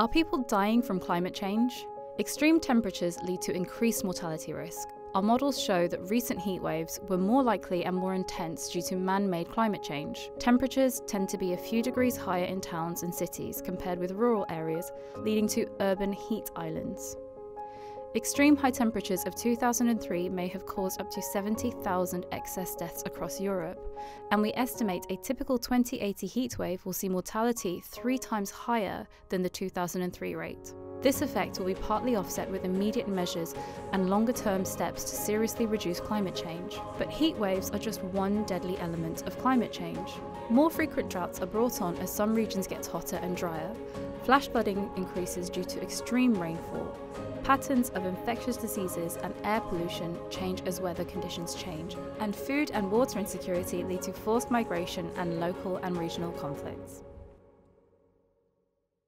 Are people dying from climate change? Extreme temperatures lead to increased mortality risk. Our models show that recent heat waves were more likely and more intense due to man-made climate change. Temperatures tend to be a few degrees higher in towns and cities compared with rural areas, leading to urban heat islands. Extreme high temperatures of 2003 may have caused up to 70,000 excess deaths across Europe, and we estimate a typical 2080 heatwave will see mortality 3 times higher than the 2003 rate. This effect will be partly offset with immediate measures and longer-term steps to seriously reduce climate change. But heat waves are just one deadly element of climate change. More frequent droughts are brought on as some regions get hotter and drier. Flash flooding increases due to extreme rainfall. Patterns of infectious diseases and air pollution change as weather conditions change. And food and water insecurity lead to forced migration and local and regional conflicts.